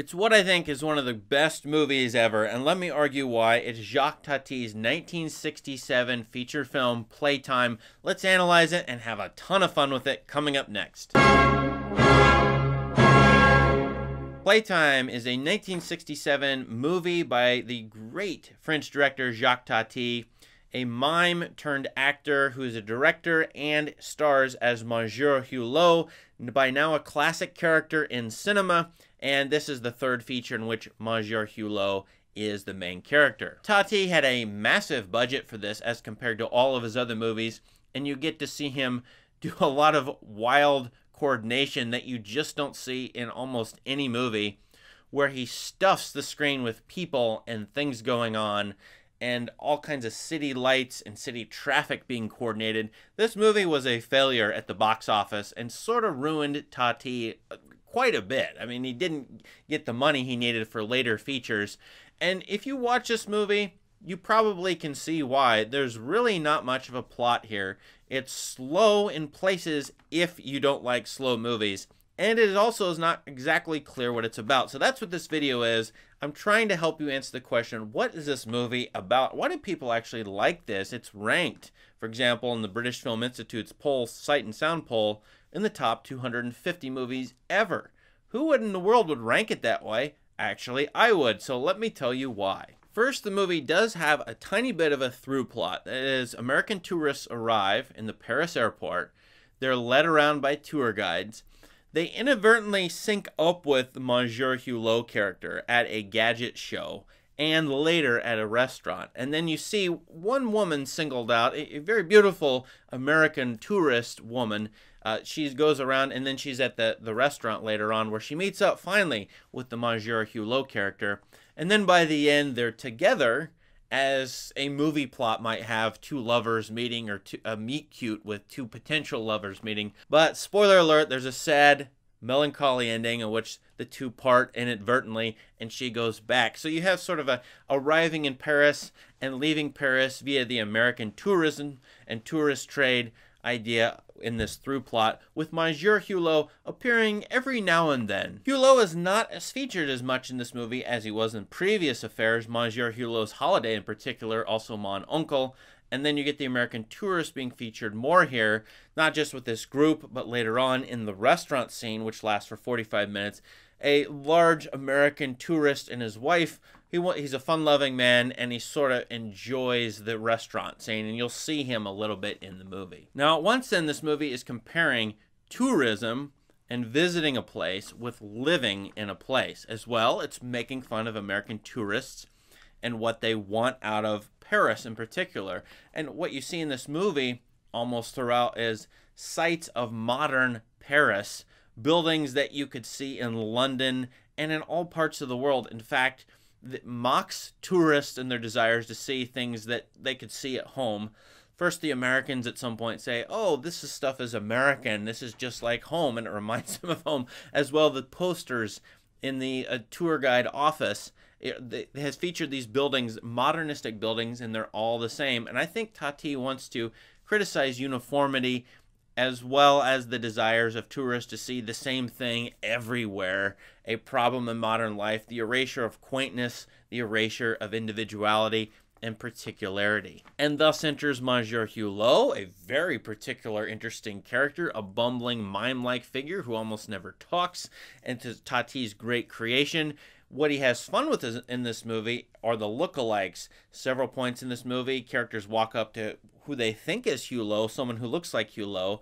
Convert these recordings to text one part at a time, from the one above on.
It's what I think is one of the best movies ever, and let me argue why. It's Jacques Tati's 1967 feature film, Playtime. Let's analyze it and have a ton of fun with it coming up next. Playtime is a 1967 movie by the great French director Jacques Tati, a mime turned actor who is a director and stars as Monsieur Hulot, by now a classic character in cinema, and this is the third feature in which Monsieur Hulot is the main character. Tati had a massive budget for this as compared to all of his other movies, and you get to see him do a lot of wild coordination that you just don't see in almost any movie, where he stuffs the screen with people and things going on, and all kinds of city lights and city traffic being coordinated. This movie was a failure at the box office and sort of ruined Tati quite a bit. I mean, he didn't get the money he needed for later features. And if you watch this movie, you probably can see why. There's really not much of a plot here. It's slow in places if you don't like slow movies. And it also is not exactly clear what it's about. So that's what this video is. I'm trying to help you answer the question, what is this movie about? Why do people actually like this? It's ranked, for example, in the British Film Institute's poll, Sight and Sound poll, in the top 250 movies ever. Who in the world would rank it that way? Actually, I would. So let me tell you why. First, the movie does have a tiny bit of a through plot. That is, American tourists arrive in the Paris airport. They're led around by tour guides. They inadvertently sync up with the Monsieur Hulot character at a gadget show and later at a restaurant. And then you see one woman singled out, a very beautiful American tourist woman. She goes around and then she's at the restaurant later on where she meets up finally with the Monsieur Hulot character. And then by the end, they're together, as a movie plot might have, two lovers meeting, or a meet cute with two potential lovers meeting. But spoiler alert, there's a sad, melancholy ending in which the two part inadvertently and she goes back. So you have sort of a arriving in Paris and leaving Paris via the American tourism and tourist trade idea in this through plot, with Monsieur Hulot appearing every now and then. Hulot is not as featured as much in this movie as he was in previous affairs, Monsieur Hulot's Holiday in particular, also Mon Oncle, and then you get the American tourist being featured more here, not just with this group, but later on in the restaurant scene, which lasts for 45 minutes, a large American tourist and his wife. He's a fun-loving man, and he sort of enjoys the restaurant scene, and you'll see him a little bit in the movie. Now, once in this movie is comparing tourism and visiting a place with living in a place. As well, it's making fun of American tourists and what they want out of Paris in particular. And what you see in this movie almost throughout is sights of modern Paris, buildings that you could see in London and in all parts of the world. In fact, that mocks tourists and their desires to see things that they could see at home. First, the Americans at some point say, oh, this is stuff is American. This is just like home, and it reminds them of home. As well, the posters in the tour guide office has featured these buildings, modernistic buildings, and they're all the same. And I think Tati wants to criticize uniformity as well as the desires of tourists to see the same thing everywhere, a problem in modern life, the erasure of quaintness, the erasure of individuality and particularity. And thus enters Monsieur Hulot, a very particular, interesting character, a bumbling, mime-like figure who almost never talks, and to Tati's great creation. What he has fun with in this movie are the lookalikes. Several points in this movie, characters walk up to who they think is Hulot, someone who looks like Hulot,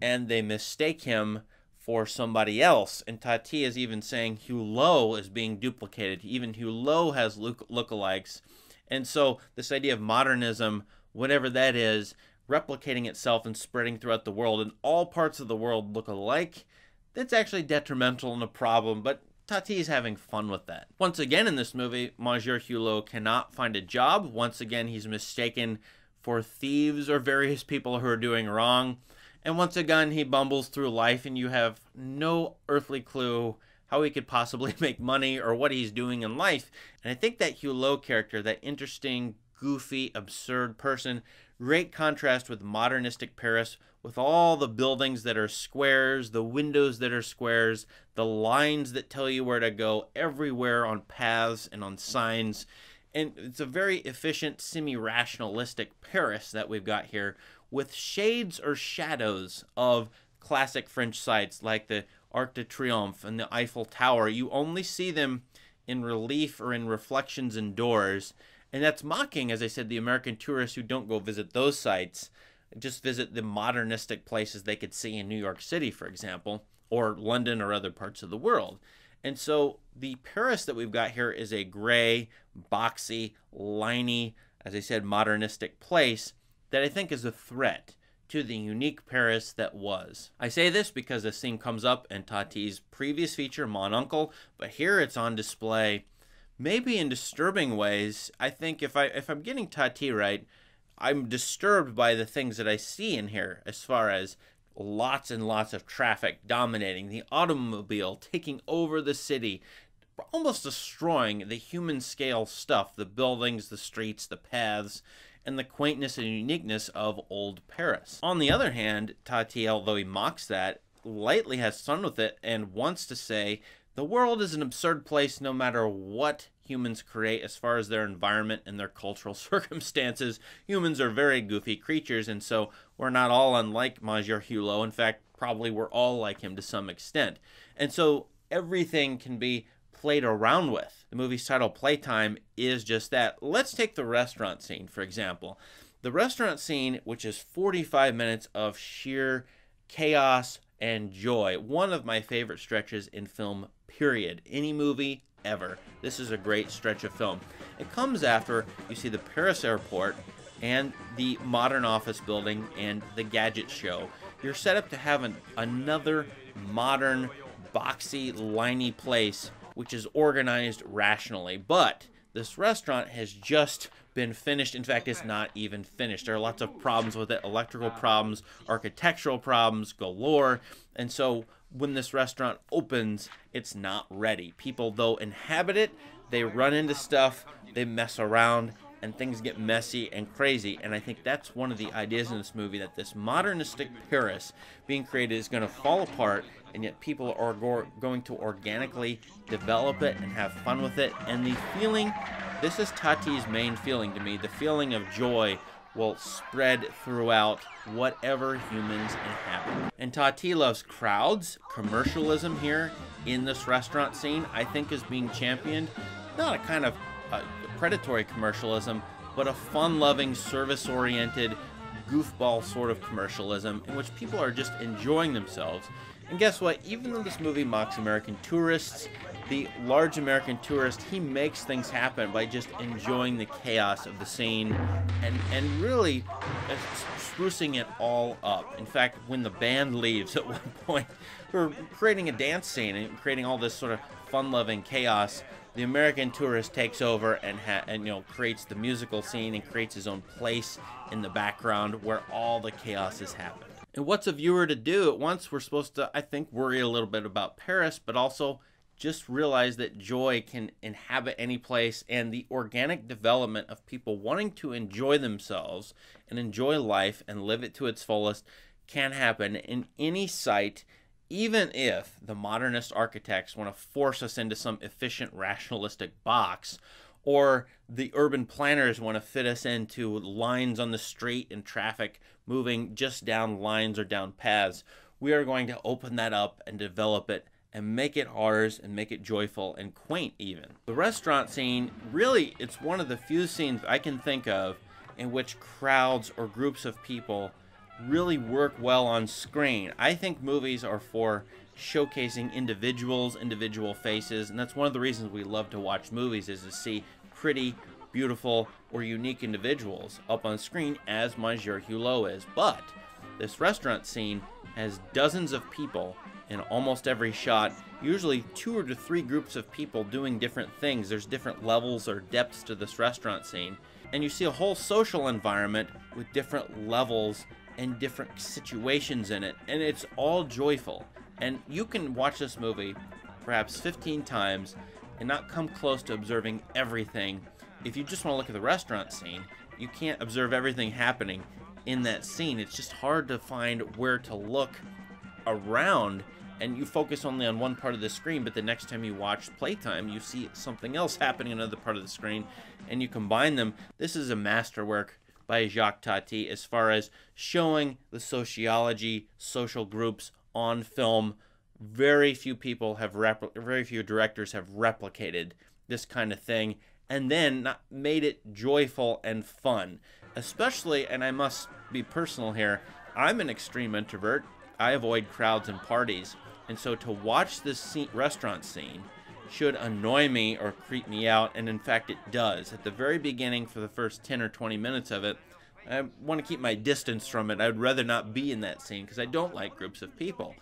and they mistake him for somebody else. And Tati is even saying Hulot is being duplicated. Even Hulot has lookalikes. And so this idea of modernism, whatever that is, replicating itself and spreading throughout the world, and all parts of the world look alike, that's actually detrimental and a problem, but Tati is having fun with that. Once again in this movie, Monsieur Hulot cannot find a job. Once again, he's mistaken for thieves or various people who are doing wrong. And once again, he bumbles through life and you have no earthly clue how he could possibly make money or what he's doing in life. And I think that Hulot character, that interesting, goofy, absurd person, great contrast with modernistic Paris, with all the buildings that are squares, the windows that are squares, the lines that tell you where to go everywhere on paths and on signs. And it's a very efficient, semi-rationalistic Paris that we've got here, with shades or shadows of classic French sites like the Arc de Triomphe and the Eiffel Tower. You only see them in relief or in reflections indoors. And that's mocking, as I said, the American tourists who don't go visit those sites, just visit the modernistic places they could see in New York City, for example, or London or other parts of the world. And so the Paris that we've got here is a gray, boxy, liney, as I said, modernistic place that I think is a threat to the unique Paris that was. I say this because this theme comes up in Tati's previous feature, Mon Oncle, but here it's on display, maybe in disturbing ways. I think if I'm getting Tati right, I'm disturbed by the things that I see in here, as far as lots and lots of traffic dominating, the automobile taking over the city, almost destroying the human scale stuff, the buildings, the streets, the paths, and the quaintness and uniqueness of old Paris. On the other hand, Tati, although he mocks that, lightly has fun with it and wants to say, the world is an absurd place no matter what humans create as far as their environment and their cultural circumstances. Humans are very goofy creatures, and so we're not all unlike Monsieur Hulot. In fact, probably we're all like him to some extent. And so everything can be played around with. The movie's title, Playtime, is just that. Let's take the restaurant scene, for example. The restaurant scene, which is 45 minutes of sheer chaos and joy. One of my favorite stretches in film, period. Any movie ever. This is a great stretch of film. It comes after you see the Paris airport and the modern office building and the gadget show. You're set up to have another modern, boxy, liney place which is organized rationally, but this restaurant has just been finished. In fact, it's not even finished. There are lots of problems with it, electrical problems, architectural problems galore, and so when this restaurant opens, it's not ready. People, though, inhabit it, they run into stuff, they mess around, and things get messy and crazy. And I think that's one of the ideas in this movie, that this modernistic Paris being created is going to fall apart, and yet people are going to organically develop it and have fun with it. And the feeling, this is Tati's main feeling to me, the feeling of joy will spread throughout whatever humans inhabit. And Tati loves crowds. Commercialism here in this restaurant scene, I think, is being championed. Not a kind of predatory commercialism, but a fun-loving, service-oriented, goofball sort of commercialism in which people are just enjoying themselves. And guess what? Even though this movie mocks American tourists, the large American tourist, he makes things happen by just enjoying the chaos of the scene and really sprucing it all up. In fact, when the band leaves at one point, we're creating a dance scene and creating all this sort of fun-loving chaos. The American tourist takes over and creates the musical scene and creates his own place in the background where all the chaos has happened. And what's a viewer to do? At once, we're supposed to, I think, worry a little bit about Paris, but also just realize that joy can inhabit any place, and the organic development of people wanting to enjoy themselves and enjoy life and live it to its fullest can happen in any site, even if the modernist architects want to force us into some efficient rationalistic box, or the urban planners want to fit us into lines on the street and traffic moving just down lines or down paths. We are going to open that up and develop it and make it ours and make it joyful and quaint even. The restaurant scene, really, it's one of the few scenes I can think of in which crowds or groups of people really work well on screen. I think movies are for showcasing individuals, individual faces, and that's one of the reasons we love to watch movies, is to see pretty, beautiful, or unique individuals up on screen, as Monsieur Hulot is. But this restaurant scene has dozens of people in almost every shot, usually 2 or 3 groups of people doing different things. There's different levels or depths to this restaurant scene, and you see a whole social environment with different levels and different situations in it, and it's all joyful. And you can watch this movie perhaps 15 times and not come close to observing everything. If you just want to look at the restaurant scene, you can't observe everything happening in that scene. It's just hard to find where to look around, and you focus only on one part of the screen, but the next time you watch Playtime, you see something else happening in another part of the screen, and you combine them. This is a masterwork by Jacques Tati as far as showing the sociology, social groups on film. Very few directors have replicated this kind of thing, and then made it joyful and fun. Especially, and I must be personal here, I'm an extreme introvert. I avoid crowds and parties, and so to watch this restaurant scene should annoy me or creep me out, and in fact it does. At the very beginning, for the first 10 or 20 minutes of it, I want to keep my distance from it. I would rather not be in that scene because I don't like groups of people.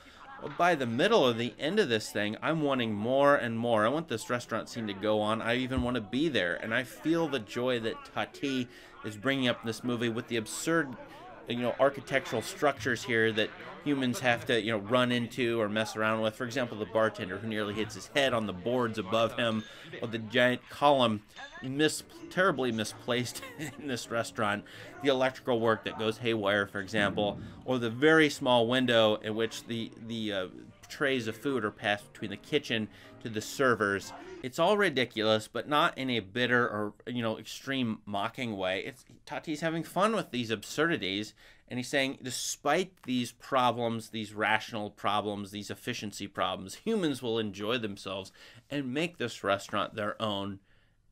Well, by the middle or the end of this thing, I'm wanting more and more. I want this restaurant scene to go on. I even want to be there, and I feel the joy that Tati is bringing up in this movie with the absurd, architectural structures here that humans have to, run into or mess around with. For example, the bartender who nearly hits his head on the boards above him, or the giant column terribly misplaced in this restaurant, the electrical work that goes haywire, for example, or the very small window in which the trays of food are passed between the kitchen to the servers. It's all ridiculous, but not in a bitter or extreme mocking way. Tati's having fun with these absurdities, and he's saying, despite these problems, these rational problems, these efficiency problems, humans will enjoy themselves and make this restaurant their own.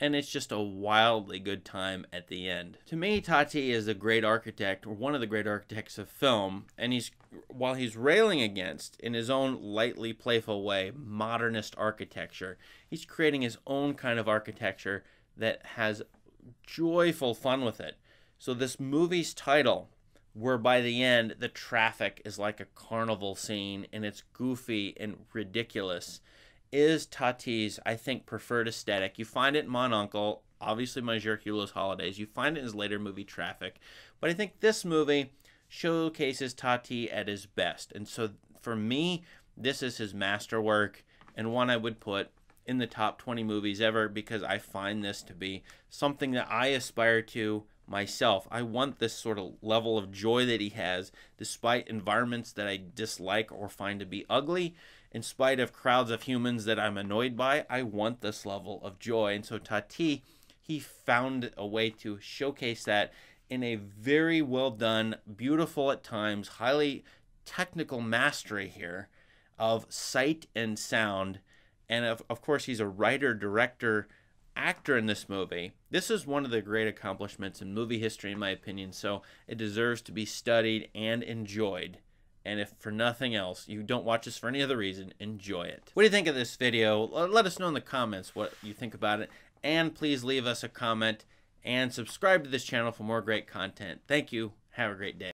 And it's just a wildly good time at the end. To me, Tati is a great architect, or one of the great architects of film, and while he's railing against, in his own lightly playful way, modernist architecture, he's creating his own kind of architecture that has joyful fun with it. So this movie's title, where by the end the traffic is like a carnival scene and it's goofy and ridiculous, is Tati's, I think, preferred aesthetic. You find it in Mon Oncle, obviously Monsieur Hulot's Holidays. You find it in his later movie, Traffic. But I think this movie showcases Tati at his best. And so for me, this is his masterwork, and one I would put in the top 20 movies ever, because I find this to be something that I aspire to myself. I want this sort of level of joy that he has, despite environments that I dislike or find to be ugly. In spite of crowds of humans that I'm annoyed by, I want this level of joy. And so Tati, he found a way to showcase that in a very well done, beautiful at times, highly technical mastery here of sight and sound. And of course, he's a writer, director, actor in this movie. This is one of the great accomplishments in movie history, in my opinion. So it deserves to be studied and enjoyed. And if for nothing else, you don't watch this for any other reason, enjoy it. What do you think of this video? Let us know in the comments what you think about it. And please leave us a comment and subscribe to this channel for more great content. Thank you. Have a great day.